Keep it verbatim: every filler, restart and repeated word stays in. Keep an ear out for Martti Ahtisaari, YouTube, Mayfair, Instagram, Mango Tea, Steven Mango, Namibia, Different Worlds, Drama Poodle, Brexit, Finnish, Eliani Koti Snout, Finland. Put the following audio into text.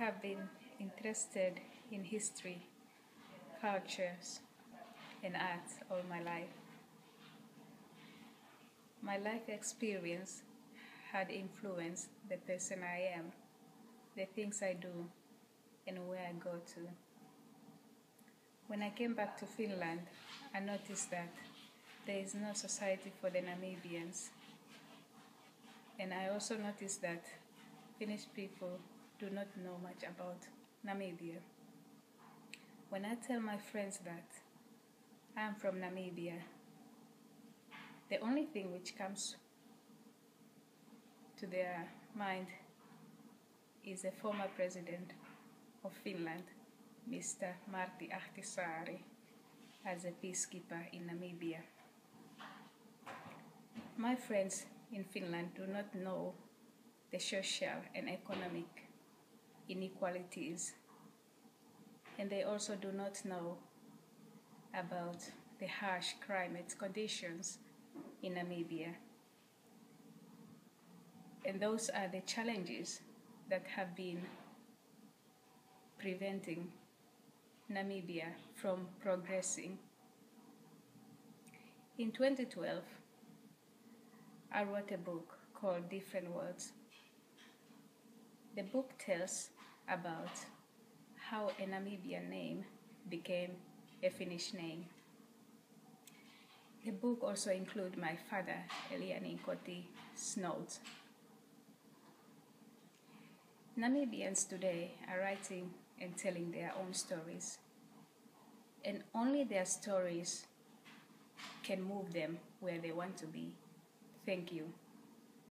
have been interested in history, cultures, and arts all my life. My life experience had influenced the person I am, the things I do, and where I go to. When I came back to Finland, I noticed that there is no society for the Namibians. And I also noticed that Finnish people do not know much about Namibia. When I tell my friends that I am from Namibia, the only thing which comes to their mind is the former president of Finland, Mister Martti Ahtisaari, as a peacekeeper in Namibia. My friends in Finland do not know the social and economic inequalities, and they also do not know about the harsh climate conditions in Namibia. And those are the challenges that have been preventing Namibia from progressing. In twenty twelve, I wrote a book called Different Worlds. The book tells about how a Namibian name became a Finnish name. The book also includes my father, Eliani Koti Snout. Namibians today are writing and telling their own stories, and only their stories can move them where they want to be. Thank you.